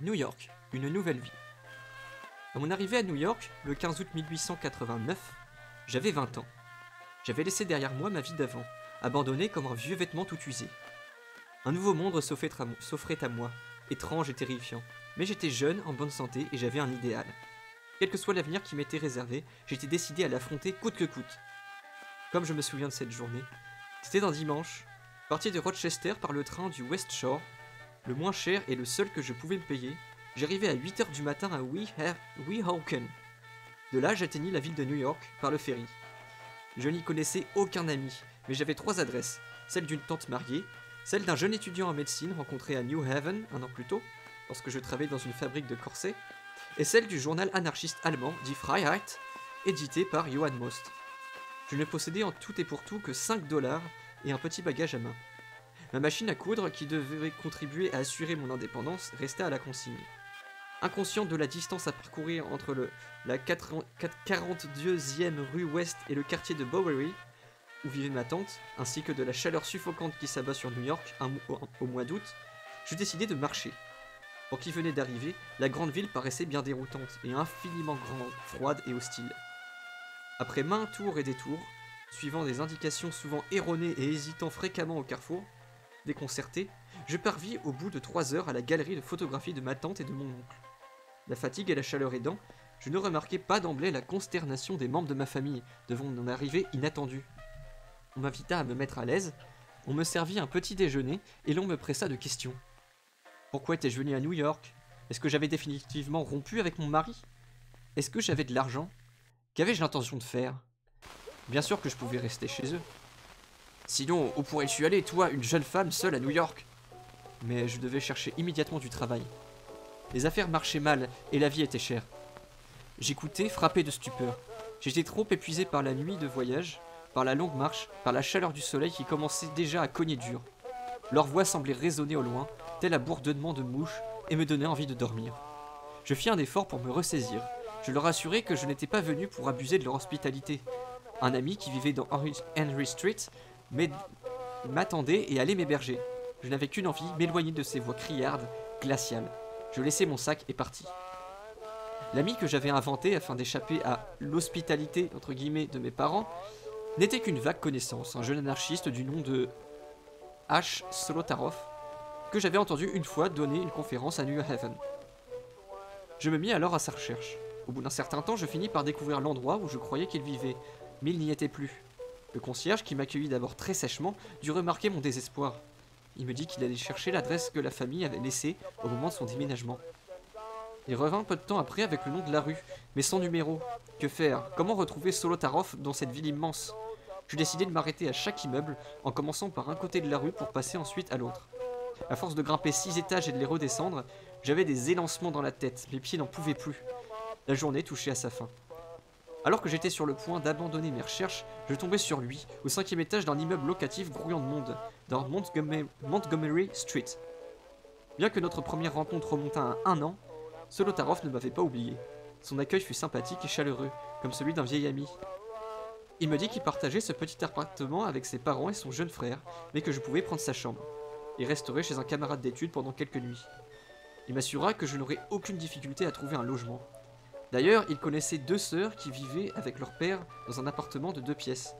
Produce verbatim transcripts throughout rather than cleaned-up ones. New York, une nouvelle vie. À mon arrivée à New York, le quinze août mille huit cent quatre-vingt-neuf, j'avais vingt ans. J'avais laissé derrière moi ma vie d'avant, abandonnée comme un vieux vêtement tout usé. Un nouveau monde s'offrait à moi, étrange et terrifiant, mais j'étais jeune, en bonne santé et j'avais un idéal. Quel que soit l'avenir qui m'était réservé, j'étais décidé à l'affronter coûte que coûte. Comme je me souviens de cette journée, c'était un dimanche, parti de Rochester par le train du West Shore, le moins cher et le seul que je pouvais me payer, j'arrivais à huit heures du matin à Weehawken. De là, j'atteignis la ville de New York par le ferry. Je n'y connaissais aucun ami, mais j'avais trois adresses, celle d'une tante mariée, celle d'un jeune étudiant en médecine rencontré à New Haven un an plus tôt, lorsque je travaillais dans une fabrique de corsets, et celle du journal anarchiste allemand Die Freiheit, édité par Johann Most. Je ne possédais en tout et pour tout que cinq dollars et un petit bagage à main. Ma machine à coudre, qui devait contribuer à assurer mon indépendance, restait à la consigne. Inconscient de la distance à parcourir entre le, la quarante-deuxième rue Ouest et le quartier de Bowery, où vivait ma tante, ainsi que de la chaleur suffocante qui s'abat sur New York un, au, au mois d'août, je décidai de marcher. Pour qui venait d'arriver, la grande ville paraissait bien déroutante, et infiniment grande, froide et hostile. Après maints tours et détours, suivant des indications souvent erronées et hésitant fréquemment au carrefour, déconcerté, je parvis au bout de trois heures à la galerie de photographie de ma tante et de mon oncle. La fatigue et la chaleur aidant, je ne remarquais pas d'emblée la consternation des membres de ma famille devant mon arrivée inattendue. On m'invita à me mettre à l'aise, on me servit un petit déjeuner et l'on me pressa de questions. Pourquoi étais-je venu à New York? Est-ce que j'avais définitivement rompu avec mon mari? Est-ce que j'avais de l'argent? Qu'avais-je l'intention de faire? Bien sûr que je pouvais rester chez eux. Sinon, où pourrais-tu aller, toi, une jeune femme seule à New York? Mais je devais chercher immédiatement du travail. Les affaires marchaient mal et la vie était chère. J'écoutais, frappé de stupeur. J'étais trop épuisé par la nuit de voyage, par la longue marche, par la chaleur du soleil qui commençait déjà à cogner dur. Leur voix semblait résonner au loin, tel un bourdonnement de mouches, et me donnait envie de dormir. Je fis un effort pour me ressaisir. Je leur assurai que je n'étais pas venu pour abuser de leur hospitalité. Un ami qui vivait dans Henry Street m'attendait et allait m'héberger. Je n'avais qu'une envie, m'éloigner de ces voix criardes, glaciales. Je laissai mon sac et partis. L'ami que j'avais inventé afin d'échapper à l'hospitalité entre guillemets de mes parents n'était qu'une vague connaissance, un jeune anarchiste du nom de H. Solotaroff, que j'avais entendu une fois donner une conférence à New Haven. Je me mis alors à sa recherche. Au bout d'un certain temps, je finis par découvrir l'endroit où je croyais qu'il vivait, mais il n'y était plus. Le concierge, qui m'accueillit d'abord très sèchement, dut remarquer mon désespoir. Il me dit qu'il allait chercher l'adresse que la famille avait laissée au moment de son déménagement. Il revint peu de temps après avec le nom de la rue, mais sans numéro. Que faire? Comment retrouver Solotaroff dans cette ville immense? Je décidai de m'arrêter à chaque immeuble, en commençant par un côté de la rue pour passer ensuite à l'autre. À force de grimper six étages et de les redescendre, j'avais des élancements dans la tête, mes pieds n'en pouvaient plus. La journée touchait à sa fin. Alors que j'étais sur le point d'abandonner mes recherches, je tombais sur lui, au cinquième étage d'un immeuble locatif grouillant de monde, dans Montgomery Street. Bien que notre première rencontre remontât à un an, Solotaroff ne m'avait pas oublié. Son accueil fut sympathique et chaleureux, comme celui d'un vieil ami. Il me dit qu'il partageait ce petit appartement avec ses parents et son jeune frère, mais que je pouvais prendre sa chambre, et resterait chez un camarade d'études pendant quelques nuits. Il m'assura que je n'aurais aucune difficulté à trouver un logement. D'ailleurs, il connaissait deux sœurs qui vivaient avec leur père dans un appartement de deux pièces.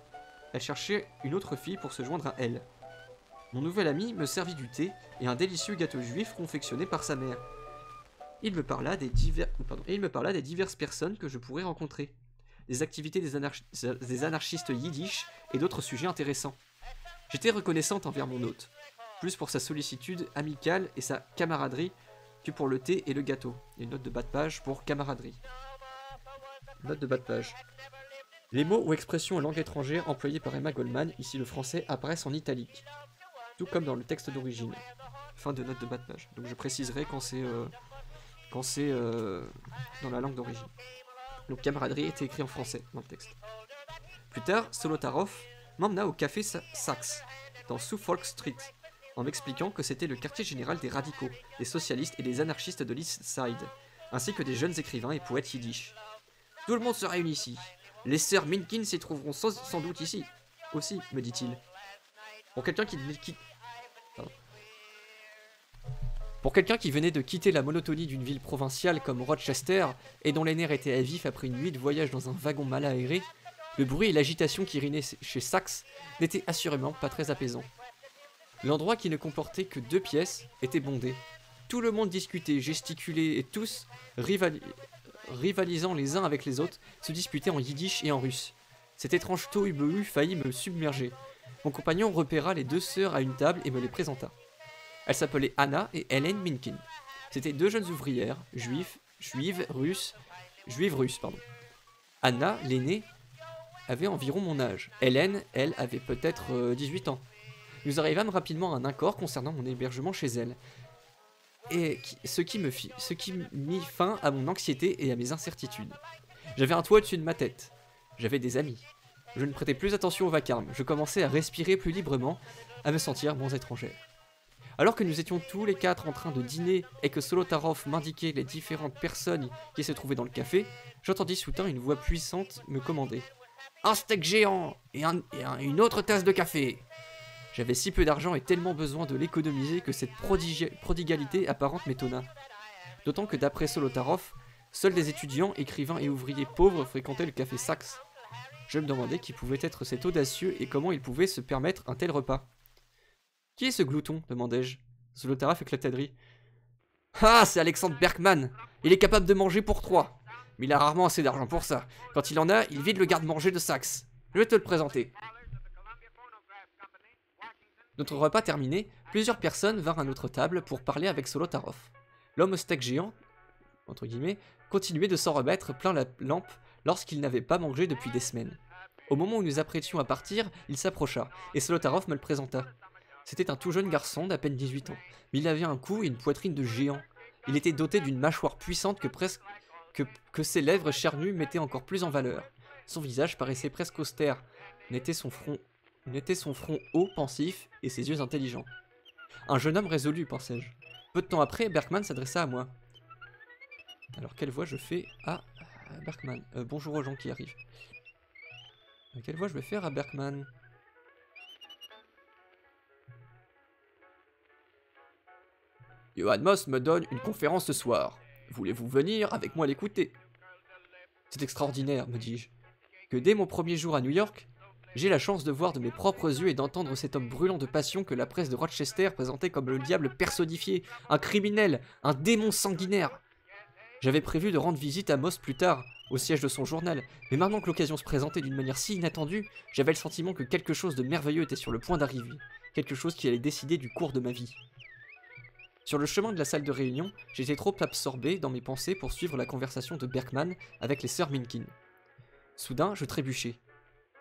Elle cherchait une autre fille pour se joindre à elle. Mon nouvel ami me servit du thé et un délicieux gâteau juif confectionné par sa mère. Il me parla des, divers... Pardon. Il me parla des diverses personnes que je pourrais rencontrer, des activités des, anar... des anarchistes yiddish et d'autres sujets intéressants. J'étais reconnaissante envers mon hôte, plus pour sa sollicitude amicale et sa camaraderie, pour le thé et le gâteau, et une note de bas de page pour camaraderie. Note de bas de page. Les mots ou expressions en langue étrangère employés par Emma Goldman, ici le français, apparaissent en italique, tout comme dans le texte d'origine. Fin de note de bas de page. Donc je préciserai quand c'est euh, quand c'est euh, dans la langue d'origine. Donc camaraderie était écrit en français dans le texte. Plus tard, Solotaroff m'emmena au café Saxe, dans Suffolk Street, en m'expliquant que c'était le quartier général des radicaux, des socialistes et des anarchistes de l'East Side, ainsi que des jeunes écrivains et poètes yiddish. Tout le monde se réunit ici. Les sœurs Minkin s'y trouveront sans, sans doute ici. Aussi, me dit-il. Pour quelqu'un qui, qui... Pour quelqu'un qui venait de quitter la monotonie d'une ville provinciale comme Rochester, et dont les nerfs étaient à vif après une nuit de voyage dans un wagon mal aéré, le bruit et l'agitation qui rinaient chez Saxe n'étaient assurément pas très apaisants. L'endroit qui ne comportait que deux pièces était bondé. Tout le monde discutait, gesticulait et tous, rivali- rivalisant les uns avec les autres, se disputaient en yiddish et en russe. Cet étrange tohu-bohu faillit me submerger. Mon compagnon repéra les deux sœurs à une table et me les présenta. Elles s'appelaient Anna et Hélène Minkin. C'étaient deux jeunes ouvrières, juives, juives russes, juives russes, pardon. Anna, l'aînée, avait environ mon âge. Hélène, elle, avait peut-être euh, dix-huit ans. Nous arrivâmes rapidement à un accord concernant mon hébergement chez elle, et qui, ce qui me fit, ce qui mit fin à mon anxiété et à mes incertitudes. J'avais un toit au-dessus de ma tête. J'avais des amis. Je ne prêtais plus attention au vacarme. Je commençais à respirer plus librement, à me sentir moins étrangère. Alors que nous étions tous les quatre en train de dîner et que Solotaroff m'indiquait les différentes personnes qui se trouvaient dans le café, j'entendis soudain une voix puissante me commander « Un steak géant et, un, et un, une autre tasse de café !» J'avais si peu d'argent et tellement besoin de l'économiser que cette prodigalité apparente m'étonna. D'autant que d'après Solotaroff, seuls des étudiants, écrivains et ouvriers pauvres fréquentaient le café Saxe. Je me demandais qui pouvait être cet audacieux et comment il pouvait se permettre un tel repas. Qui est ce glouton ? demandai-je. Solotaroff éclata de rire. Ah, c'est Alexandre Berkman. Il est capable de manger pour trois. Mais il a rarement assez d'argent pour ça. Quand il en a, il vide le garde-manger de Saxe. Je vais te le présenter. Notre repas terminé, plusieurs personnes vinrent à notre table pour parler avec Solotaroff. L'homme au steak géant, entre guillemets, continuait de s'en remettre plein la lampe lorsqu'il n'avait pas mangé depuis des semaines. Au moment où nous apprêtions à partir, il s'approcha, et Solotaroff me le présenta. C'était un tout jeune garçon d'à peine dix-huit ans, mais il avait un cou et une poitrine de géant. Il était doté d'une mâchoire puissante que, presque, que, que ses lèvres charnues mettaient encore plus en valeur. Son visage paraissait presque austère, n'était son front, n'était son front haut, pensif, et ses yeux intelligents. Un jeune homme résolu, pensais-je. Peu de temps après, Berkman s'adressa à moi. Alors quelle voix je fais à Berkman euh, bonjour aux gens qui arrivent. Quelle voix je vais faire à Berkman ? Johann Most me donne une conférence ce soir. Voulez-vous venir avec moi l'écouter? C'est extraordinaire, me dis-je, que dès mon premier jour à New York, j'ai la chance de voir de mes propres yeux et d'entendre cet homme brûlant de passion que la presse de Rochester présentait comme le diable personnifié, un criminel, un démon sanguinaire. J'avais prévu de rendre visite à Most plus tard, au siège de son journal, mais maintenant que l'occasion se présentait d'une manière si inattendue, j'avais le sentiment que quelque chose de merveilleux était sur le point d'arriver, quelque chose qui allait décider du cours de ma vie. Sur le chemin de la salle de réunion, j'étais trop absorbé dans mes pensées pour suivre la conversation de Berkman avec les sœurs Minkin. Soudain, je trébuchai.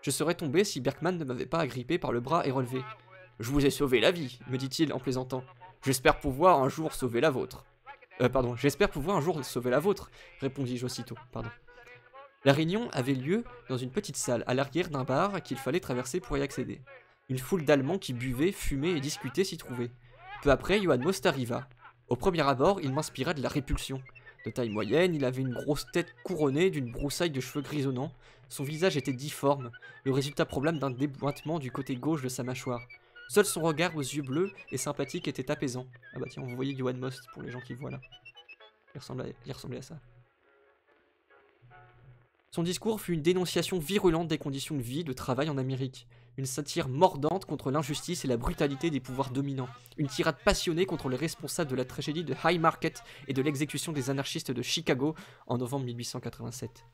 Je serais tombé si Berkman ne m'avait pas agrippé par le bras et relevé. « Je vous ai sauvé la vie », me dit-il en plaisantant. « J'espère pouvoir un jour sauver la vôtre. » Euh, pardon, « J'espère pouvoir un jour sauver la vôtre », répondis-je aussitôt, pardon. La réunion avait lieu dans une petite salle, à l'arrière d'un bar qu'il fallait traverser pour y accéder. Une foule d'Allemands qui buvaient, fumaient et discutaient s'y trouvait. Peu après, Johann Most arriva. Au premier abord, il m'inspira de la répulsion. De taille moyenne, il avait une grosse tête couronnée d'une broussaille de cheveux grisonnants. Son visage était difforme, le résultat probable d'un déboîtement du côté gauche de sa mâchoire. Seul son regard aux yeux bleus et sympathique était apaisant. Ah bah tiens, vous voyez Johann Most pour les gens qui voient là. Il ressemblait, à... il ressemblait à ça. Son discours fut une dénonciation virulente des conditions de vie et de travail en Amérique. Une satire mordante contre l'injustice et la brutalité des pouvoirs dominants. Une tirade passionnée contre les responsables de la tragédie de Haymarket et de l'exécution des anarchistes de Chicago en novembre mille huit cent quatre-vingt-sept.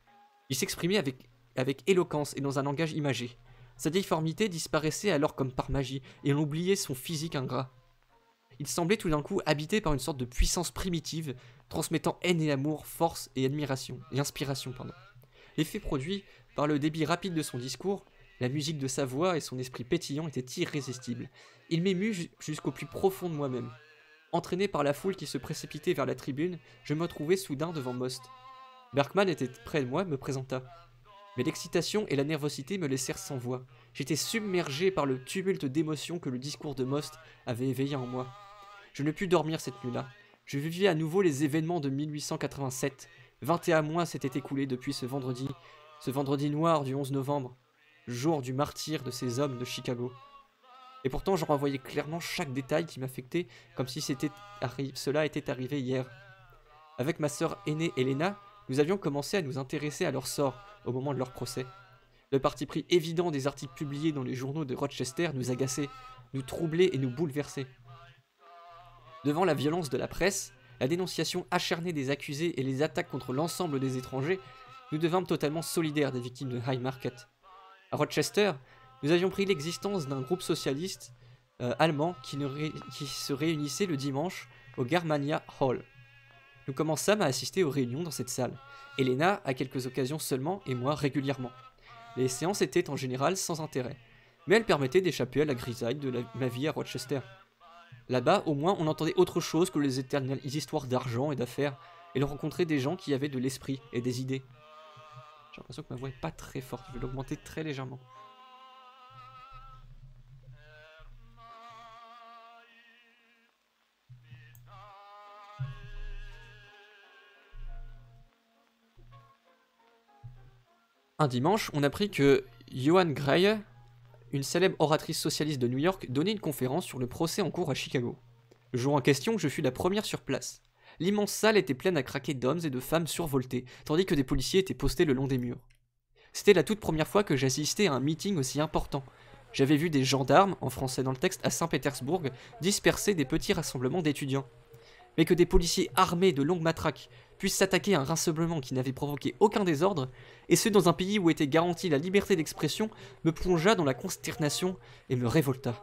Il s'exprimait avec, avec éloquence et dans un langage imagé. Sa difformité disparaissait alors comme par magie, et on oubliait son physique ingrat. Il semblait tout d'un coup habité par une sorte de puissance primitive, transmettant haine et amour, force et admiration, et inspiration, pardon. L'effet produit par le débit rapide de son discours, la musique de sa voix et son esprit pétillant étaient irrésistibles. Il m'émut jusqu'au plus profond de moi-même. Entraîné par la foule qui se précipitait vers la tribune, je me trouvais soudain devant Most. Berkman était près de moi, me présenta. Mais l'excitation et la nervosité me laissèrent sans voix. J'étais submergé par le tumulte d'émotions que le discours de Most avait éveillé en moi. Je ne pus dormir cette nuit-là. Je vivais à nouveau les événements de mille huit cent quatre-vingt-sept. vingt et un mois s'étaient écoulés depuis ce vendredi, ce vendredi noir du onze novembre. Jour du martyre de ces hommes de Chicago. Et pourtant, je renvoyais clairement chaque détail qui m'affectait, comme si c'était arri- cela était arrivé hier. Avec ma sœur aînée Helena, nous avions commencé à nous intéresser à leur sort au moment de leur procès. Le parti pris évident des articles publiés dans les journaux de Rochester nous agaçait, nous troublait et nous bouleversait. Devant la violence de la presse, la dénonciation acharnée des accusés et les attaques contre l'ensemble des étrangers, nous devînmes totalement solidaires des victimes de Haymarket. À Rochester, nous avions pris l'existence d'un groupe socialiste euh, allemand qui, ne ré... qui se réunissait le dimanche au Germania Hall. Nous commençâmes à assister aux réunions dans cette salle, Helena à quelques occasions seulement et moi régulièrement. Les séances étaient en général sans intérêt, mais elles permettaient d'échapper à la grisaille de la... ma vie à Rochester. Là-bas, au moins, on entendait autre chose que les éternelles histoires d'argent et d'affaires, et l'on rencontrait des gens qui avaient de l'esprit et des idées. J'ai l'impression que ma voix n'est pas très forte, je vais l'augmenter très légèrement. Un dimanche, on apprit que Johanna Gray, une célèbre oratrice socialiste de New York, donnait une conférence sur le procès en cours à Chicago. Le jour en question, je fus la première sur place. L'immense salle était pleine à craquer d'hommes et de femmes survoltés, tandis que des policiers étaient postés le long des murs. C'était la toute première fois que j'assistais à un meeting aussi important. J'avais vu des gendarmes, en français dans le texte, à Saint-Pétersbourg, disperser des petits rassemblements d'étudiants. Mais que des policiers armés de longues matraques puissent s'attaquer à un rassemblement qui n'avait provoqué aucun désordre, et ce dans un pays où était garantie la liberté d'expression, me plongea dans la consternation et me révolta.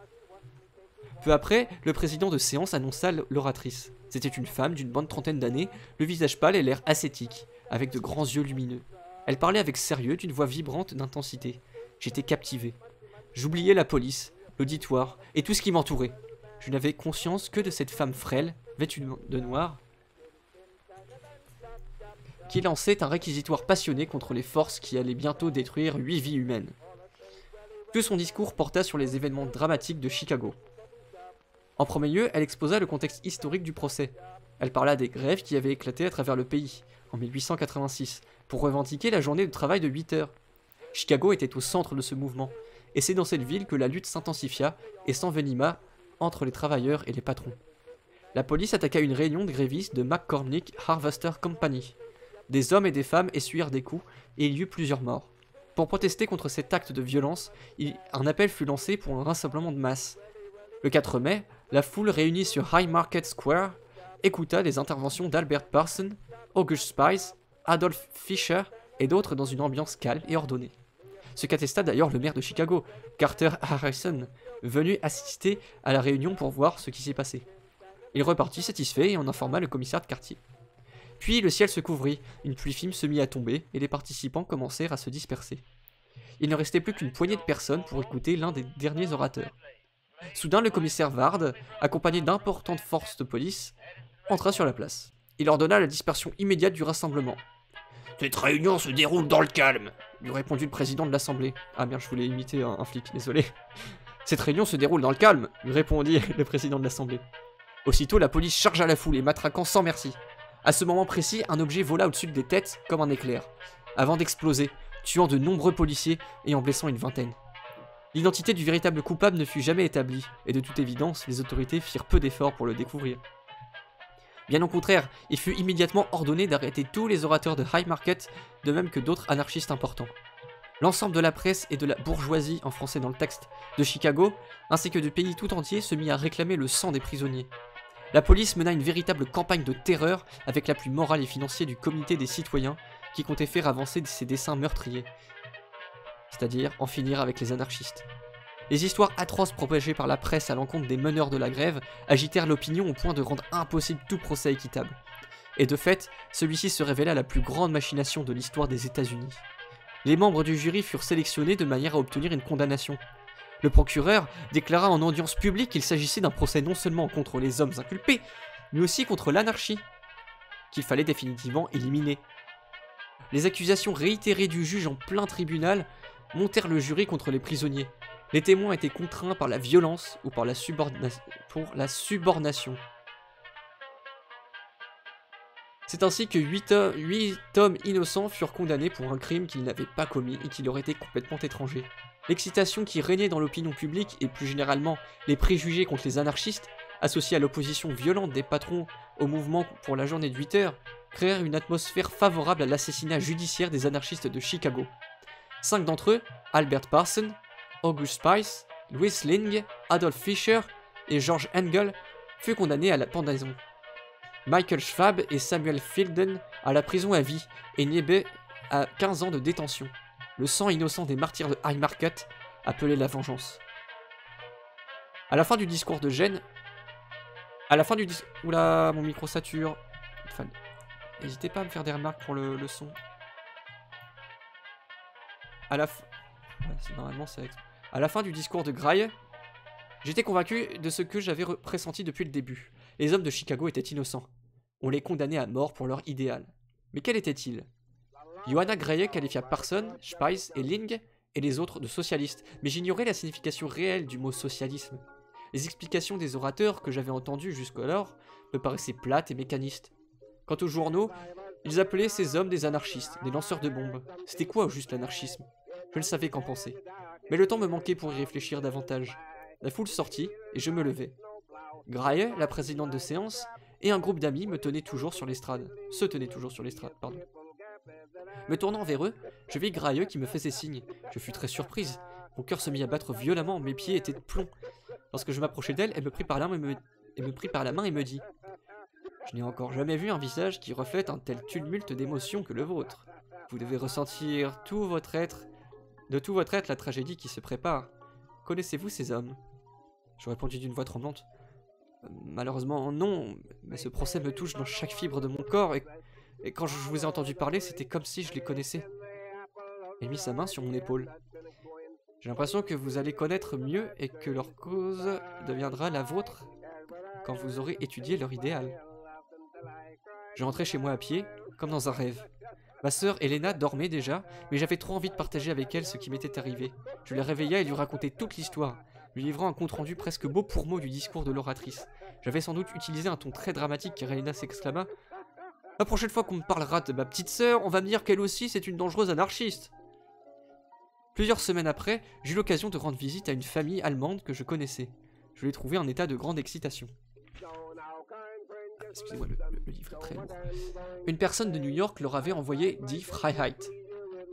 Peu après, le président de séance annonça l'oratrice. C'était une femme d'une bonne trentaine d'années, le visage pâle et l'air ascétique, avec de grands yeux lumineux. Elle parlait avec sérieux, d'une voix vibrante d'intensité. J'étais captivé. J'oubliais la police, l'auditoire et tout ce qui m'entourait. Je n'avais conscience que de cette femme frêle, vêtue de noir, qui lançait un réquisitoire passionné contre les forces qui allaient bientôt détruire huit vies humaines. Tout son discours porta sur les événements dramatiques de Chicago. En premier lieu, elle exposa le contexte historique du procès. Elle parla des grèves qui avaient éclaté à travers le pays, en mille huit cent quatre-vingt-six, pour revendiquer la journée de travail de huit heures. Chicago était au centre de ce mouvement, et c'est dans cette ville que la lutte s'intensifia et s'envenima entre les travailleurs et les patrons. La police attaqua une réunion de grévistes de McCormick Harvester Company. Des hommes et des femmes essuyèrent des coups et il y eut plusieurs morts. Pour protester contre cet acte de violence, il... un appel fut lancé pour un rassemblement de masse. Le quatre mai, la foule réunie sur Haymarket Square écouta les interventions d'Albert Parsons, August Spies, Adolf Fischer et d'autres dans une ambiance calme et ordonnée. Ce qu'attesta d'ailleurs le maire de Chicago, Carter Harrison, venu assister à la réunion pour voir ce qui s'est passé. Il repartit satisfait et en informa le commissaire de quartier. Puis le ciel se couvrit, une pluie fine se mit à tomber et les participants commencèrent à se disperser. Il ne restait plus qu'une poignée de personnes pour écouter l'un des derniers orateurs. Soudain, le commissaire Ward, accompagné d'importantes forces de police, entra sur la place. Il ordonna la dispersion immédiate du rassemblement. « Cette réunion se déroule dans le calme !» lui répondit le président de l'Assemblée. Ah merde, je voulais imiter un, un flic, désolé. « Cette réunion se déroule dans le calme !» lui répondit le président de l'Assemblée. Aussitôt, la police chargea la foule et matraquant sans merci. À ce moment précis, un objet vola au-dessus des têtes comme un éclair, avant d'exploser, tuant de nombreux policiers et en blessant une vingtaine. L'identité du véritable coupable ne fut jamais établie, et de toute évidence, les autorités firent peu d'efforts pour le découvrir. Bien au contraire, il fut immédiatement ordonné d'arrêter tous les orateurs de Haymarket, de même que d'autres anarchistes importants. L'ensemble de la presse et de la bourgeoisie, en français dans le texte, de Chicago, ainsi que du pays tout entier, se mit à réclamer le sang des prisonniers. La police mena une véritable campagne de terreur avec l'appui moral et financier du comité des citoyens qui comptait faire avancer ses desseins meurtriers, c'est-à-dire en finir avec les anarchistes. Les histoires atroces propagées par la presse à l'encontre des meneurs de la grève agitèrent l'opinion au point de rendre impossible tout procès équitable. Et de fait, celui-ci se révéla la plus grande machination de l'histoire des États-Unis. Les membres du jury furent sélectionnés de manière à obtenir une condamnation. Le procureur déclara en audience publique qu'il s'agissait d'un procès non seulement contre les hommes inculpés, mais aussi contre l'anarchie, qu'il fallait définitivement éliminer. Les accusations réitérées du juge en plein tribunal montèrent le jury contre les prisonniers. Les témoins étaient contraints par la violence ou par la suborna... pour la subornation. C'est ainsi que huit hommes innocents furent condamnés pour un crime qu'ils n'avaient pas commis et qui leur était complètement étranger. L'excitation qui régnait dans l'opinion publique et plus généralement les préjugés contre les anarchistes, associés à l'opposition violente des patrons au mouvement pour la journée de huit heures, créèrent une atmosphère favorable à l'assassinat judiciaire des anarchistes de Chicago. Cinq d'entre eux, Albert Parsons, August Spies, Louis Lingg, Adolf Fischer et George Engel, furent condamnés à la pendaison. Michael Schwab et Samuel Fielden à la prison à vie et Neebe à quinze ans de détention. Le sang innocent des martyrs de Haymarket appelait la vengeance. À la fin du discours de Gênes, à la fin du discours... Oula, mon micro sature. Enfin, n'hésitez pas à me faire des remarques pour le, le son. À la fin... Ouais, normalement, ça... À la fin du discours de Gray, j'étais convaincu de ce que j'avais pressenti depuis le début. Les hommes de Chicago étaient innocents. On les condamnait à mort pour leur idéal. Mais quel était-il? Johanna Gray qualifia Parsons, Spies et Ling et les autres de socialistes, mais j'ignorais la signification réelle du mot socialisme. Les explications des orateurs que j'avais entendues jusqu'alors me paraissaient plates et mécanistes. Quant aux journaux, ils appelaient ces hommes des anarchistes, des lanceurs de bombes. C'était quoi juste l'anarchisme? Je ne savais qu'en penser. Mais le temps me manquait pour y réfléchir davantage. La foule sortit et je me levai. Gray, la présidente de séance, et un groupe d'amis me tenaient toujours sur l'estrade. Se tenaient toujours sur l'estrade, pardon. Me tournant vers eux, je vis Gray qui me faisait signe. Je fus très surprise. Mon cœur se mit à battre violemment, mes pieds étaient de plomb. Lorsque je m'approchai d'elle, elle me prit par la main et me, et me, prit par la main et me dit « Je n'ai encore jamais vu un visage qui reflète un tel tumulte d'émotions que le vôtre. Vous devez ressentir tout votre être, de tout votre être la tragédie qui se prépare. Connaissez-vous ces hommes ?» Je répondis d'une voix tremblante. « Malheureusement, non, mais ce procès me touche dans chaque fibre de mon corps et... » Et quand je vous ai entendu parler, c'était comme si je les connaissais. » Elle mit sa main sur mon épaule. « J'ai l'impression que vous allez connaître mieux et que leur cause deviendra la vôtre quand vous aurez étudié leur idéal. » Je rentrais chez moi à pied, comme dans un rêve. Ma sœur Helena dormait déjà, mais j'avais trop envie de partager avec elle ce qui m'était arrivé. Je la réveilla et lui racontais toute l'histoire, lui livrant un compte-rendu presque mot pour mot du discours de l'oratrice. J'avais sans doute utilisé un ton très dramatique car Helena s'exclama « La prochaine fois qu'on me parlera de ma petite sœur, on va me dire qu'elle aussi c'est une dangereuse anarchiste. » Plusieurs semaines après, j'eus l'occasion de rendre visite à une famille allemande que je connaissais. Je l'ai trouvée en état de grande excitation. Excusez-moi, le, le, le livre est très long. Une personne de New York leur avait envoyé Die Freiheit.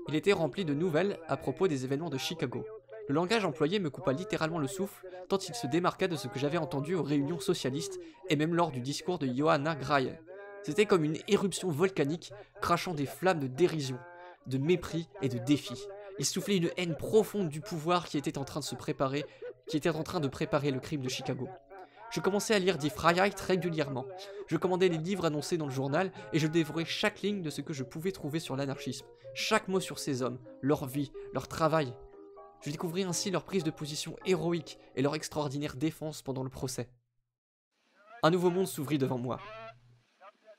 Il était rempli de nouvelles à propos des événements de Chicago. Le langage employé me coupa littéralement le souffle, tant il se démarqua de ce que j'avais entendu aux réunions socialistes et même lors du discours de Johanna Gray. C'était comme une éruption volcanique, crachant des flammes de dérision, de mépris et de défi. Il soufflait une haine profonde du pouvoir qui était en train de se préparer, qui était en train de préparer le crime de Chicago. Je commençais à lire Die Freiheit régulièrement. Je commandais les livres annoncés dans le journal et je dévorais chaque ligne de ce que je pouvais trouver sur l'anarchisme, chaque mot sur ces hommes, leur vie, leur travail. Je découvris ainsi leur prise de position héroïque et leur extraordinaire défense pendant le procès. Un nouveau monde s'ouvrit devant moi.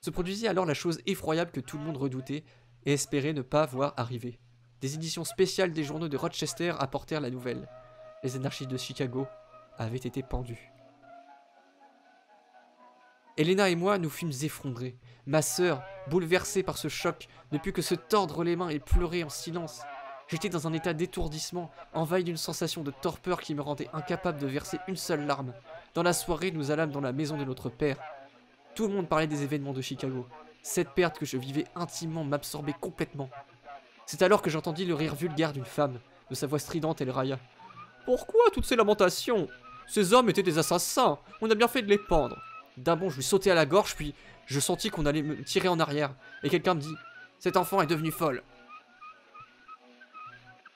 Se produisit alors la chose effroyable que tout le monde redoutait et espérait ne pas voir arriver. Des éditions spéciales des journaux de Rochester apportèrent la nouvelle. Les anarchistes de Chicago avaient été pendus. Helena et moi nous fûmes effondrés. Ma sœur, bouleversée par ce choc, ne put que se tordre les mains et pleurer en silence. J'étais dans un état d'étourdissement, envahi d'une sensation de torpeur qui me rendait incapable de verser une seule larme. Dans la soirée, nous allâmes dans la maison de notre père. Tout le monde parlait des événements de Chicago. Cette perte que je vivais intimement m'absorbait complètement. C'est alors que j'entendis le rire vulgaire d'une femme. De sa voix stridente, elle railla. « Pourquoi toutes ces lamentations? Ces hommes étaient des assassins. On a bien fait de les pendre. » D'un bond, je lui sautai à la gorge, puis je sentis qu'on allait me tirer en arrière. Et quelqu'un me dit « Cette enfant est devenue folle. »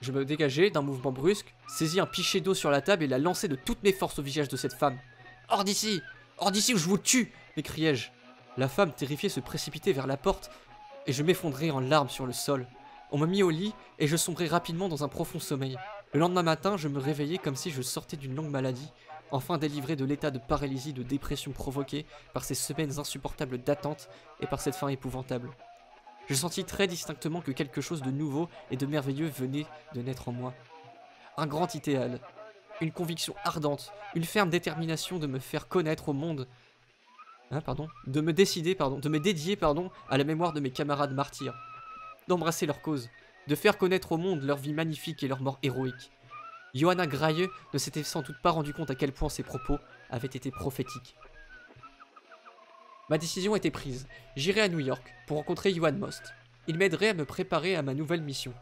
Je me dégageai d'un mouvement brusque, saisis un pichet d'eau sur la table et la lançai de toutes mes forces au visage de cette femme. « Hors d'ici! Hors d'ici ou je vous tue !» m'écriai-je. La femme terrifiée se précipitait vers la porte et je m'effondrai en larmes sur le sol. On me mit au lit et je sombrai rapidement dans un profond sommeil. Le lendemain matin, je me réveillai comme si je sortais d'une longue maladie, enfin délivré de l'état de paralysie et de dépression provoqué par ces semaines insupportables d'attente et par cette faim épouvantable. Je sentis très distinctement que quelque chose de nouveau et de merveilleux venait de naître en moi. Un grand idéal, une conviction ardente, une ferme détermination de me faire connaître au monde. Hein, pardon, de me décider, pardon, de me dédier, pardon, à la mémoire de mes camarades martyrs, d'embrasser leur cause, de faire connaître au monde leur vie magnifique et leur mort héroïque. Johanna Gray ne s'était sans doute pas rendu compte à quel point ses propos avaient été prophétiques. Ma décision était prise. J'irai à New York pour rencontrer Johann Most. Il m'aiderait à me préparer à ma nouvelle mission.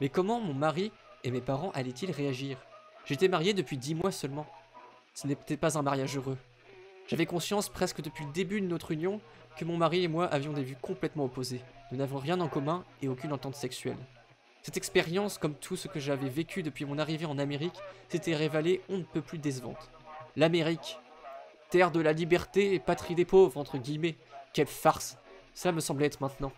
Mais comment mon mari et mes parents allaient-ils réagir? J'étais marié depuis dix mois seulement. Ce n'était pas un mariage heureux. J'avais conscience presque depuis le début de notre union que mon mari et moi avions des vues complètement opposées. Nous n'avons rien en commun et aucune entente sexuelle. Cette expérience, comme tout ce que j'avais vécu depuis mon arrivée en Amérique, s'était révélée on ne peut plus décevante. L'Amérique, terre de la liberté et patrie des pauvres, entre guillemets, quelle farce, ça me semblait être maintenant.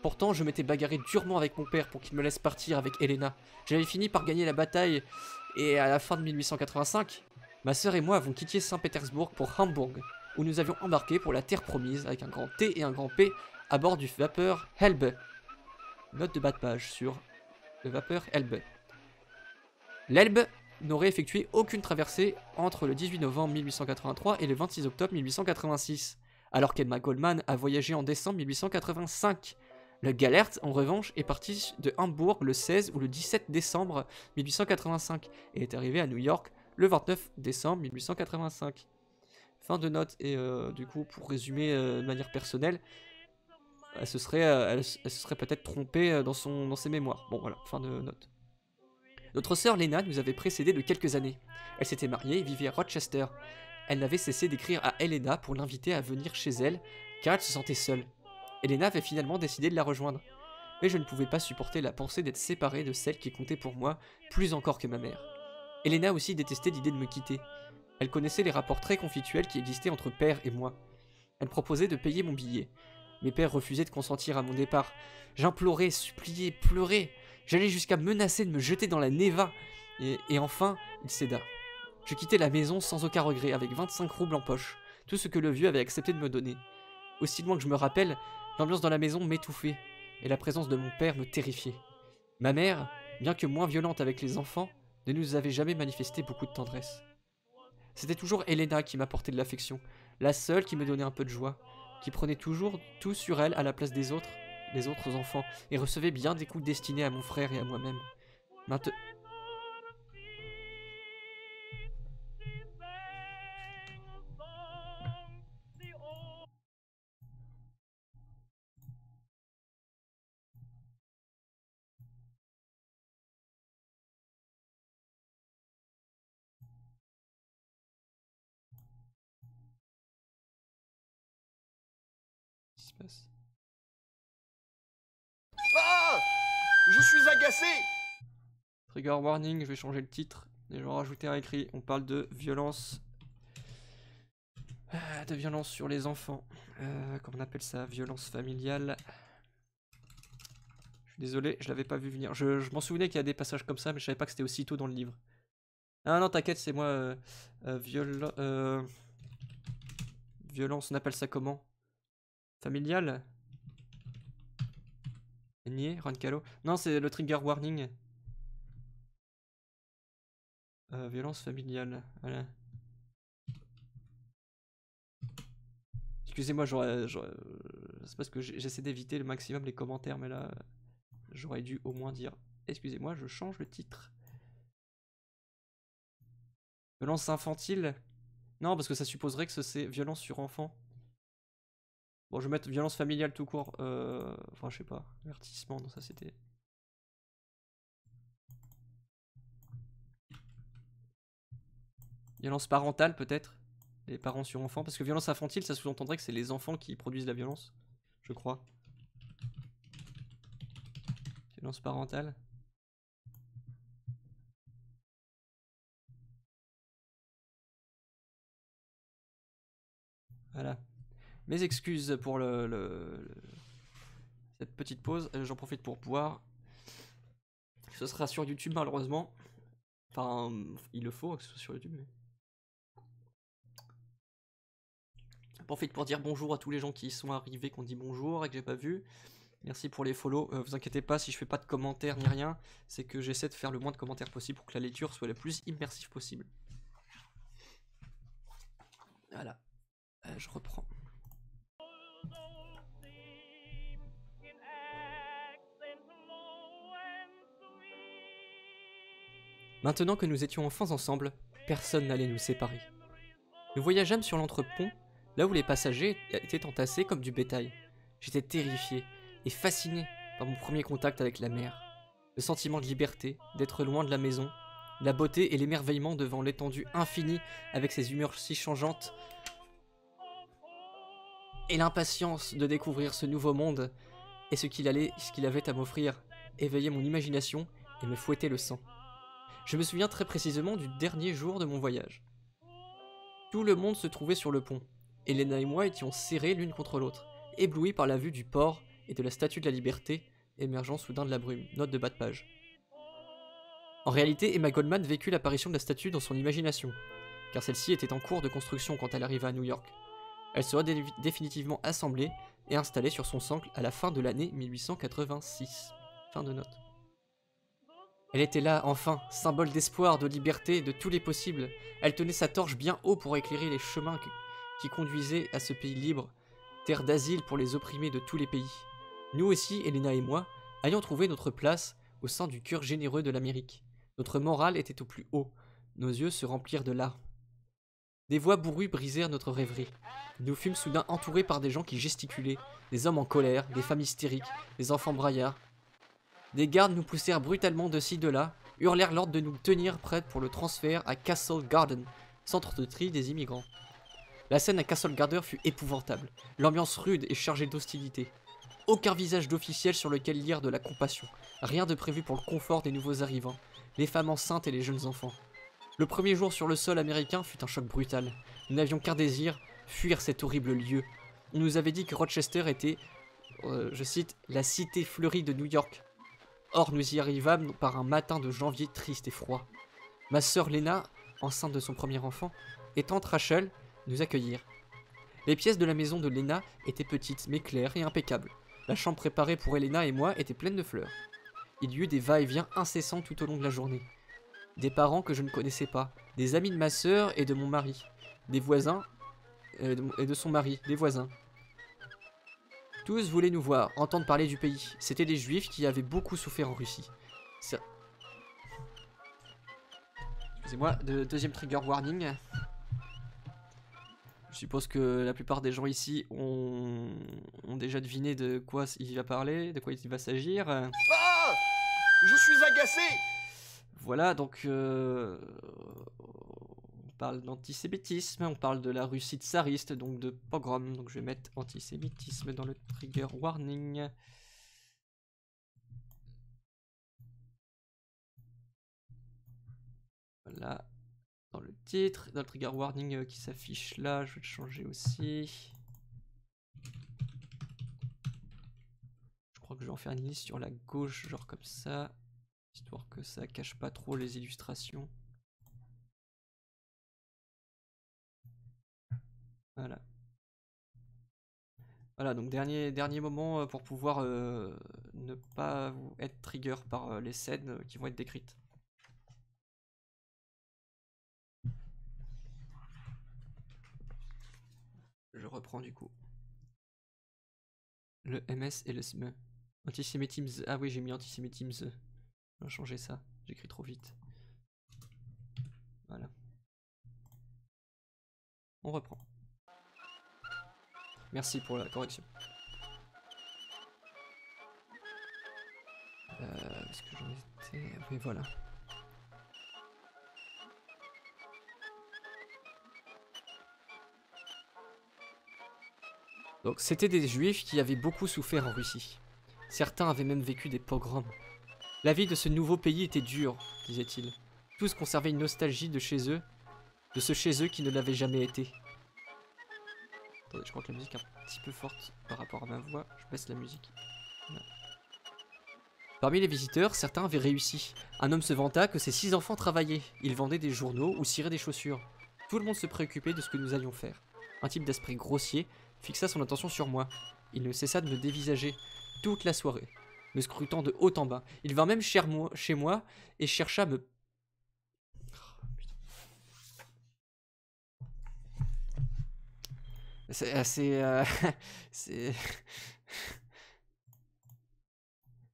Pourtant, je m'étais bagarré durement avec mon père pour qu'il me laisse partir avec Helena. J'avais fini par gagner la bataille et à la fin de mille huit cent quatre-vingt-cinq, ma sœur et moi avons quitté Saint-Pétersbourg pour Hambourg, où nous avions embarqué pour la terre promise avec un grand T et un grand P à bord du vapeur Elbe. Note de bas de page sur le vapeur Elbe. L'Elbe n'aurait effectué aucune traversée entre le dix-huit novembre mille huit cent quatre-vingt-trois et le vingt-six octobre mille huit cent quatre-vingt-six, alors qu'Emma Goldman a voyagé en décembre mille huit cent quatre-vingt-cinq. Le Galert, en revanche, est parti de Hambourg le seize ou le dix-sept décembre mille huit cent quatre-vingt-cinq et est arrivé à New York le vingt-neuf décembre mille huit cent quatre-vingt-cinq. Fin de note, et euh, du coup, pour résumer euh, de manière personnelle, elle se serait, euh, elle, elle se serait peut-être trompée euh, dans, son, dans ses mémoires. Bon, voilà, fin de note. Notre sœur Lena nous avait précédé de quelques années. Elle s'était mariée et vivait à Rochester. Elle n'avait cessé d'écrire à Helena pour l'inviter à venir chez elle, car elle se sentait seule. Helena avait finalement décidé de la rejoindre. Mais je ne pouvais pas supporter la pensée d'être séparée de celle qui comptait pour moi, plus encore que ma mère. Helena aussi détestait l'idée de me quitter. Elle connaissait les rapports très conflictuels qui existaient entre père et moi. Elle proposait de payer mon billet. Mes pères refusaient de consentir à mon départ. J'implorais, suppliais, pleurais. J'allais jusqu'à menacer de me jeter dans la Neva. Et, et enfin, il céda. Je quittais la maison sans aucun regret, avec vingt-cinq roubles en poche. Tout ce que le vieux avait accepté de me donner. Aussi loin que je me rappelle, l'ambiance dans la maison m'étouffait. Et la présence de mon père me terrifiait. Ma mère, bien que moins violente avec les enfants, ne nous avait jamais manifesté beaucoup de tendresse. C'était toujours Helena qui m'apportait de l'affection, la seule qui me donnait un peu de joie, qui prenait toujours tout sur elle à la place des autres, les autres enfants, et recevait bien des coups destinés à mon frère et à moi-même. Mainte- Ah! Je suis agacé! Trigger warning, je vais changer le titre et je vais en rajouter un écrit. On parle de violence. De violence sur les enfants. Euh, comment on appelle ça? Violence familiale. Je suis désolé, je l'avais pas vu venir. Je, je m'en souvenais qu'il y a des passages comme ça, mais je savais pas que c'était aussi tôt dans le livre. Ah non, t'inquiète, c'est moi. Euh, euh, viol euh, violence, on appelle ça comment? Familial? Nier, Rancalo. Non, c'est le trigger warning. Euh, violence familiale. Voilà. Excusez-moi, j'aurais. C'est parce que j'essaie d'éviter le maximum les commentaires, mais là, j'aurais dû au moins dire. Excusez-moi, je change le titre. Violence infantile? Non, parce que ça supposerait que c'est violence sur enfant. Bon, je vais mettre violence familiale tout court. Euh, enfin, je sais pas. Avertissement, non, ça c'était. Violence parentale, peut-être. Les parents sur enfants. Parce que violence infantile, ça sous-entendrait que c'est les enfants qui produisent la violence. Je crois. Violence parentale. Voilà. Mes excuses pour le, le, le... cette petite pause, j'en profite pour boire. Ce sera sur YouTube malheureusement. Enfin, il le faut que ce soit sur YouTube. Mais... j'en profite pour dire bonjour à tous les gens qui sont arrivés, qu'on dit bonjour et que j'ai pas vu. Merci pour les follow. Euh, vous inquiétez pas si je fais pas de commentaires ni rien, c'est que j'essaie de faire le moins de commentaires possible pour que la lecture soit la plus immersive possible. Voilà, euh, je reprends. Maintenant que nous étions enfants ensemble, personne n'allait nous séparer. Nous voyageâmes sur l'entrepont, là où les passagers étaient entassés comme du bétail. J'étais terrifié et fasciné par mon premier contact avec la mer. Le sentiment de liberté, d'être loin de la maison, la beauté et l'émerveillement devant l'étendue infinie avec ses humeurs si changeantes, et l'impatience de découvrir ce nouveau monde et ce qu'il allait, ce qu'il avait à m'offrir, éveillait mon imagination et me fouettait le sang. Je me souviens très précisément du dernier jour de mon voyage. Tout le monde se trouvait sur le pont. Elena et moi étions serrés l'une contre l'autre, éblouis par la vue du port et de la Statue de la Liberté, émergeant soudain de la brume. Note de bas de page. En réalité, Emma Goldman vécut l'apparition de la statue dans son imagination, car celle-ci était en cours de construction quand elle arriva à New York. Elle sera dé définitivement assemblée et installée sur son socle à la fin de l'année mille huit cent quatre-vingt-six. Fin de note. Elle était là, enfin, symbole d'espoir, de liberté, de tous les possibles. Elle tenait sa torche bien haut pour éclairer les chemins qui conduisaient à ce pays libre, terre d'asile pour les opprimés de tous les pays. Nous aussi, Elena et moi, ayant trouvé notre place au sein du cœur généreux de l'Amérique. Notre morale était au plus haut, nos yeux se remplirent de larmes. Des voix bourrues brisèrent notre rêverie. Nous fûmes soudain entourés par des gens qui gesticulaient, des hommes en colère, des femmes hystériques, des enfants braillards. Des gardes nous poussèrent brutalement de ci de là, hurlèrent l'ordre de nous tenir prêts pour le transfert à Castle Garden, centre de tri des immigrants. La scène à Castle Garden fut épouvantable, l'ambiance rude et chargée d'hostilité. Aucun visage d'officiel sur lequel lire de la compassion, rien de prévu pour le confort des nouveaux arrivants, les femmes enceintes et les jeunes enfants. Le premier jour sur le sol américain fut un choc brutal. Nous n'avions qu'un désir, fuir cet horrible lieu. On nous avait dit que Rochester était, euh, je cite, la cité fleurie de New York. Or, nous y arrivâmes par un matin de janvier triste et froid. Ma sœur Lena, enceinte de son premier enfant, et tante Rachel nous accueillirent. Les pièces de la maison de Lena étaient petites, mais claires et impeccables. La chambre préparée pour Elena et moi était pleine de fleurs. Il y eut des va-et-vient incessants tout au long de la journée. Des parents que je ne connaissais pas, des amis de ma sœur et de mon mari, des voisins et de, et de son mari, des voisins. Tous voulaient nous voir, entendre parler du pays. C'étaient des juifs qui avaient beaucoup souffert en Russie. Excusez-moi, de, deuxième trigger warning. Je suppose que la plupart des gens ici ont, ont déjà deviné de quoi il va parler, de quoi il va s'agir. Ah ! Je suis agacé ! Voilà, donc euh... on parle d'antisémitisme, on parle de la Russie tsariste, donc de pogrom. Donc je vais mettre antisémitisme dans le trigger warning. Voilà, dans le titre, dans le trigger warning qui s'affiche là, je vais le changer aussi. Je crois que je vais en faire une liste sur la gauche, genre comme ça, histoire que ça cache pas trop les illustrations. Voilà. Voilà, donc dernier, dernier moment pour pouvoir euh, ne pas être trigger par euh, les scènes qui vont être décrites. Je reprends du coup. Le M S et le S M E. Antisémitisme. Ah oui, j'ai mis antisémitisme. Je vais changer ça. J'écris trop vite. Voilà. On reprend. Merci pour la correction. Euh, est-ce que j'en étais... Oui, voilà. Donc c'était des juifs qui avaient beaucoup souffert en Russie. Certains avaient même vécu des pogroms. La vie de ce nouveau pays était dure, disait-il. Tous conservaient une nostalgie de chez eux, de ce chez eux qui ne l'avait jamais été. Attendez, je crois que la musique est un petit peu forte par rapport à ma voix. Je baisse la musique. Là. Parmi les visiteurs, certains avaient réussi. Un homme se vanta que ses six enfants travaillaient. Ils vendaient des journaux ou ciraient des chaussures. Tout le monde se préoccupait de ce que nous allions faire. Un type d'aspect grossier fixa son attention sur moi. Il ne cessa de me dévisager toute la soirée, me scrutant de haut en bas. Il vint même chez moi et chercha à me... C'est assez... Euh... C'est...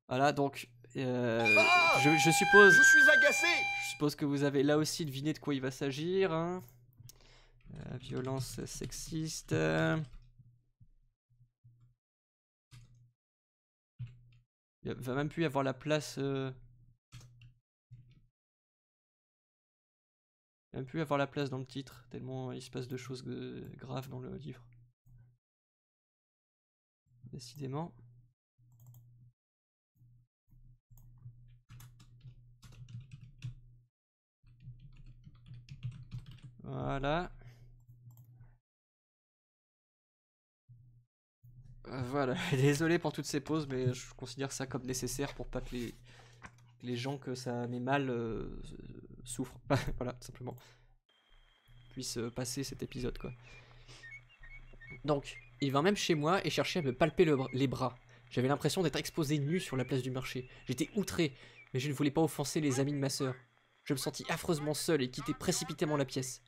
Voilà, donc, Euh, ah je, je suppose. Je suis agacé. Je suppose que vous avez là aussi deviné de quoi il va s'agir. Hein. Euh, violence sexiste. Euh... Il va même plus y avoir la place. Euh... Il va même plus avoir la place dans le titre, tellement il se passe de choses graves dans le livre. Décidément. Voilà. Voilà, désolé pour toutes ces pauses, mais je considère ça comme nécessaire pour pas que les, les gens que ça met mal euh, souffrent, voilà, tout simplement, puissent passer cet épisode, quoi. Donc, il vint même chez moi et cherchait à me palper le, les bras. J'avais l'impression d'être exposé nu sur la place du marché. J'étais outré, mais je ne voulais pas offenser les amis de ma sœur. Je me sentis affreusement seul et quittai précipitamment la pièce.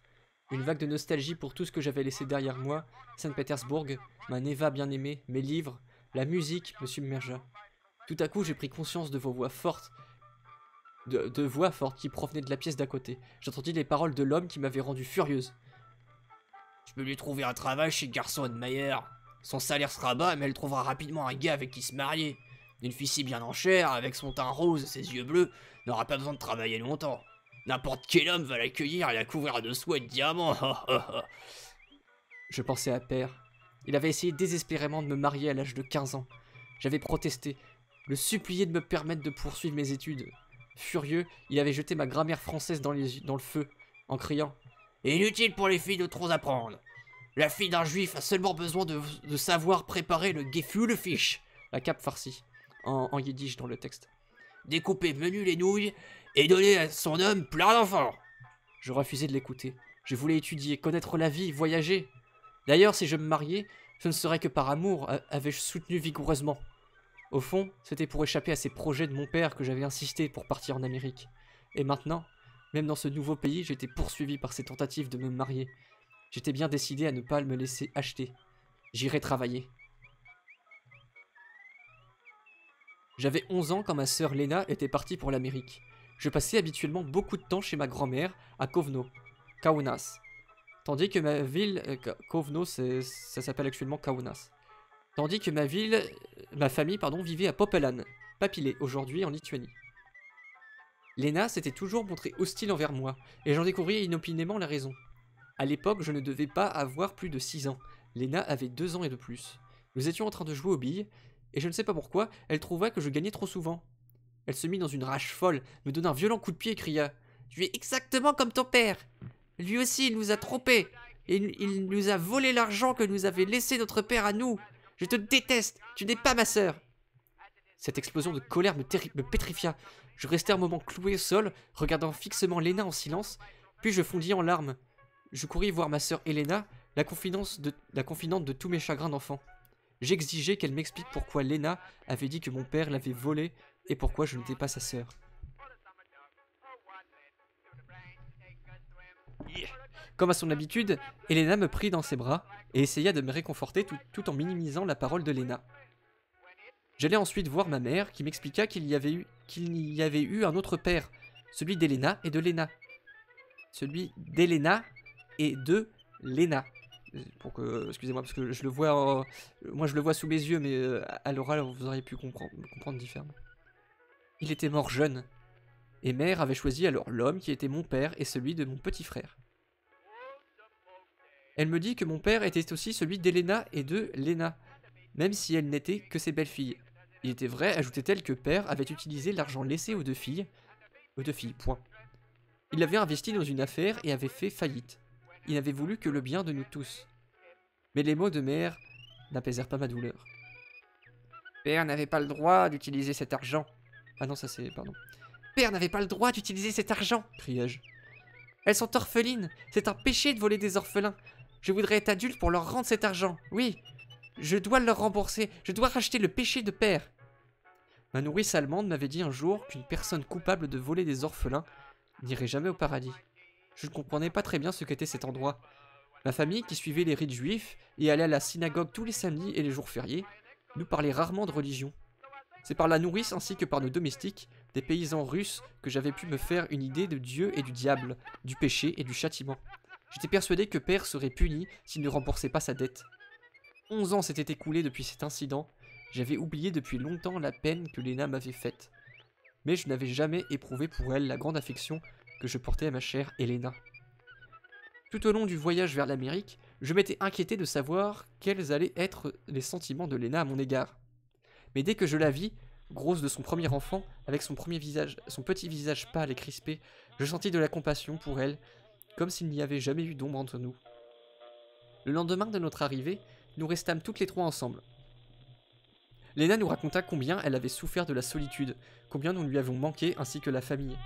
Une vague de nostalgie pour tout ce que j'avais laissé derrière moi, Saint-Pétersbourg, ma Neva bien-aimée, mes livres, la musique me submergea. Tout à coup, j'ai pris conscience de vos voix fortes, de, de voix fortes qui provenaient de la pièce d'à côté. J'entendis les paroles de l'homme qui m'avait rendue furieuse. « Je peux lui trouver un travail chez Garçon Meyer. Son salaire sera bas, mais elle trouvera rapidement un gars avec qui se marier. Une fille si bien en chair, avec son teint rose et ses yeux bleus, n'aura pas besoin de travailler longtemps. » N'importe quel homme va l'accueillir et la couvrir de soie et de diamants. Je pensais à Père. Il avait essayé désespérément de me marier à l'âge de quinze ans. J'avais protesté, le supplié de me permettre de poursuivre mes études. Furieux, il avait jeté ma grammaire française dans, les, dans le feu, en criant « Inutile pour les filles de trop apprendre. La fille d'un juif a seulement besoin de, de savoir préparer le gefühlfisch, la cape farcie, en, en yiddish dans le texte. Découper menu les nouilles et donner à son homme plein d'enfants. » Je refusais de l'écouter. Je voulais étudier, connaître la vie, voyager. D'ailleurs, si je me mariais, ce ne serait que par amour, avais-je soutenu vigoureusement. Au fond, c'était pour échapper à ces projets de mon père que j'avais insisté pour partir en Amérique. Et maintenant, même dans ce nouveau pays, j'étais poursuivi par ces tentatives de me marier. J'étais bien décidé à ne pas me laisser acheter. J'irai travailler. J'avais onze ans quand ma sœur Lena était partie pour l'Amérique. Je passais habituellement beaucoup de temps chez ma grand-mère à Kovno, Kaunas. Tandis que ma ville... Euh, Kovno, ça s'appelle actuellement Kaunas. Tandis que ma ville... Ma famille, pardon, vivait à Popelan, Papilé, aujourd'hui en Lituanie. Lena s'était toujours montrée hostile envers moi, et j'en découvris inopinément la raison. À l'époque, je ne devais pas avoir plus de six ans. Lena avait deux ans et de plus. Nous étions en train de jouer aux billes, et je ne sais pas pourquoi, elle trouva que je gagnais trop souvent. Elle se mit dans une rage folle, me donna un violent coup de pied et cria « Tu es exactement comme ton père. Lui aussi, il nous a trompés. Et il nous a volé l'argent que nous avait laissé notre père à nous. Je te déteste. Tu n'es pas ma sœur. » Cette explosion de colère me, me pétrifia. Je restai un moment cloué au sol, regardant fixement Lena en silence, puis je fondis en larmes. Je courris voir ma sœur Helena, la, de, la confidente de tous mes chagrins d'enfant. J'exigeais qu'elle m'explique pourquoi Lena avait dit que mon père l'avait volée et pourquoi je n'étais pas sa sœur. Comme à son habitude, Helena me prit dans ses bras et essaya de me réconforter tout, tout en minimisant la parole de Lena. J'allais ensuite voir ma mère qui m'expliqua qu'il y avait eu, qu'il y avait eu un autre père, celui d'Helena et de Lena. Celui d'Helena et de Lena. Pour que, excusez-moi, parce que je le vois, euh, moi je le vois sous mes yeux, mais euh, à l'oral vous auriez pu comprendre, comprendre différemment. Il était mort jeune, et mère avait choisi alors l'homme qui était mon père et celui de mon petit frère. Elle me dit que mon père était aussi celui d'Helena et de Lena, même si elles n'étaient que ses belles-filles. Il était vrai, ajoutait-elle, que père avait utilisé l'argent laissé aux deux filles, aux deux filles, point. Il l'avait investi dans une affaire et avait fait faillite. Il n'avait voulu que le bien de nous tous. Mais les mots de mère n'apaisèrent pas ma douleur. Père n'avait pas le droit d'utiliser cet argent. Ah non, ça c'est... Pardon. Père n'avait pas le droit d'utiliser cet argent, criai-je. Elles sont orphelines. C'est un péché de voler des orphelins. Je voudrais être adulte pour leur rendre cet argent. Oui, je dois leur rembourser. Je dois racheter le péché de père. Ma nourrice allemande m'avait dit un jour qu'une personne coupable de voler des orphelins n'irait jamais au paradis. Je ne comprenais pas très bien ce qu'était cet endroit. Ma famille, qui suivait les rites juifs et allait à la synagogue tous les samedis et les jours fériés, nous parlait rarement de religion. C'est par la nourrice ainsi que par nos domestiques, des paysans russes, que j'avais pu me faire une idée de Dieu et du diable, du péché et du châtiment. J'étais persuadé que père serait puni s'il ne remboursait pas sa dette. Onze ans s'étaient écoulés depuis cet incident. J'avais oublié depuis longtemps la peine que Léna m'avait faite. Mais je n'avais jamais éprouvé pour elle la grande affection que je portais à ma chère Helena. Tout au long du voyage vers l'Amérique, je m'étais inquiété de savoir quels allaient être les sentiments de Léna à mon égard. Mais dès que je la vis, grosse de son premier enfant, avec son premier visage, son petit visage pâle et crispé, je sentis de la compassion pour elle, comme s'il n'y avait jamais eu d'ombre entre nous. Le lendemain de notre arrivée, nous restâmes toutes les trois ensemble. Léna nous raconta combien elle avait souffert de la solitude, combien nous lui avions manqué ainsi que la famille.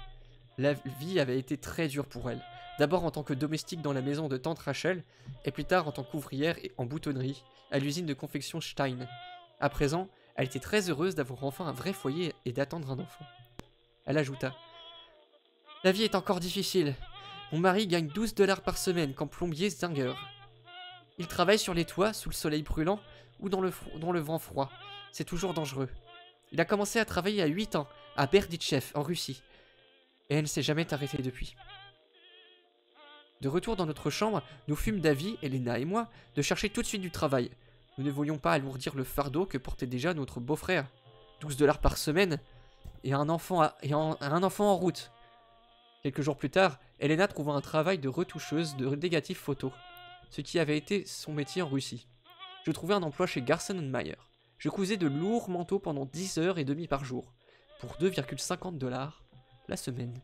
La vie avait été très dure pour elle, d'abord en tant que domestique dans la maison de tante Rachel, et plus tard en tant qu'ouvrière et en boutonnerie, à l'usine de confection Stein. À présent, elle était très heureuse d'avoir enfin un vrai foyer et d'attendre un enfant. Elle ajouta « La vie est encore difficile. Mon mari gagne douze dollars par semaine comme plombier zinger. Il travaille sur les toits, sous le soleil brûlant ou dans le, dans le vent froid. C'est toujours dangereux. Il a commencé à travailler à huit ans, à Berdichev, en Russie. Et elle ne s'est jamais arrêtée depuis. » De retour dans notre chambre, nous fûmes d'avis, Helena et moi, de chercher tout de suite du travail. Nous ne voulions pas alourdir le fardeau que portait déjà notre beau-frère. douze dollars par semaine et un enfant, à, et en, un enfant en route. Quelques jours plus tard, Helena trouva un travail de retoucheuse de négatifs photos, ce qui avait été son métier en Russie. Je trouvais un emploi chez Garson and Meyer. Je cousais de lourds manteaux pendant dix heures et demie par jour, pour deux virgule cinquante dollars la semaine.